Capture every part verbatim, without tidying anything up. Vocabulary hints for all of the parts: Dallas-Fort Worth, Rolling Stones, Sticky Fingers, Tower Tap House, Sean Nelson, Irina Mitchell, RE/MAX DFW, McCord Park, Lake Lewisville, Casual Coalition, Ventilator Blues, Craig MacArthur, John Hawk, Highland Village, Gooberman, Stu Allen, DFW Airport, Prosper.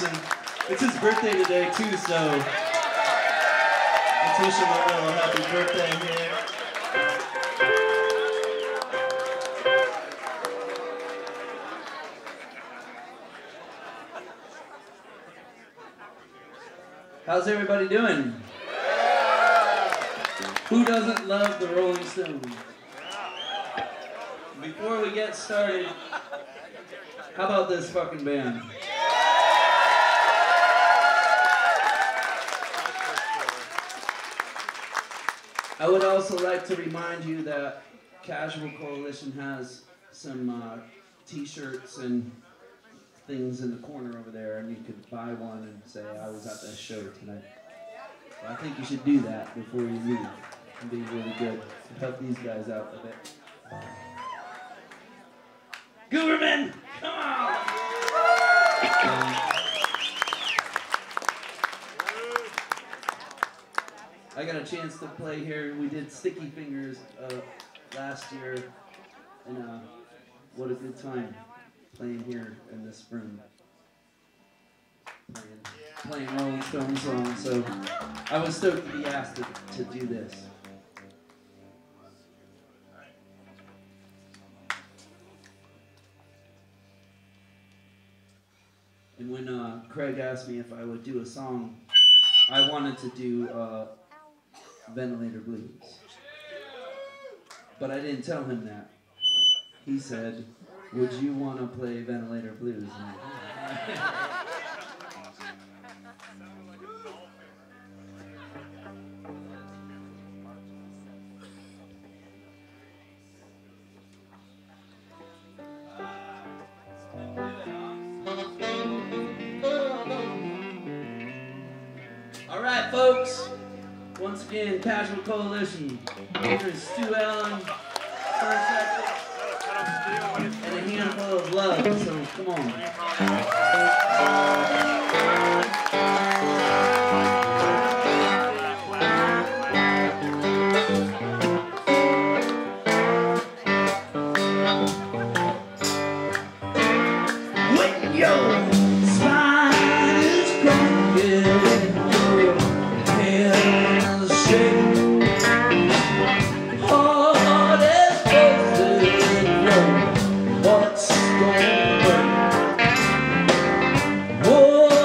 Nelson. It's his birthday today too, so let's wish him a little happy birthday here. How's everybody doing? Yeah. Who doesn't love the Rolling Stones? Before we get started, how about this fucking band? I would also like to remind you that Casual Coalition has some uh, t-shirts and things in the corner over there, and you could buy one and say, I was at that show tonight. So I think you should do that before you leave. It'd be really good to help these guys out a bit. Gooberman, come on! I got a chance to play here. We did Sticky Fingers uh, last year, and uh, what a good time playing here in this room, playing, playing Rolling Stones songs. So I was stoked to be asked to, to do this. And when uh, Craig asked me if I would do a song, I wanted to do uh, Ventilator Blues. But I didn't tell him that. He said, would you want to play Ventilator Blues? Once again, Casual Coalition. Here's Stu Allen, and a handful of love, so come on. Whoa!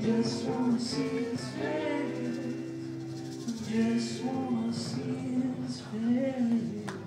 Just wanna see his face.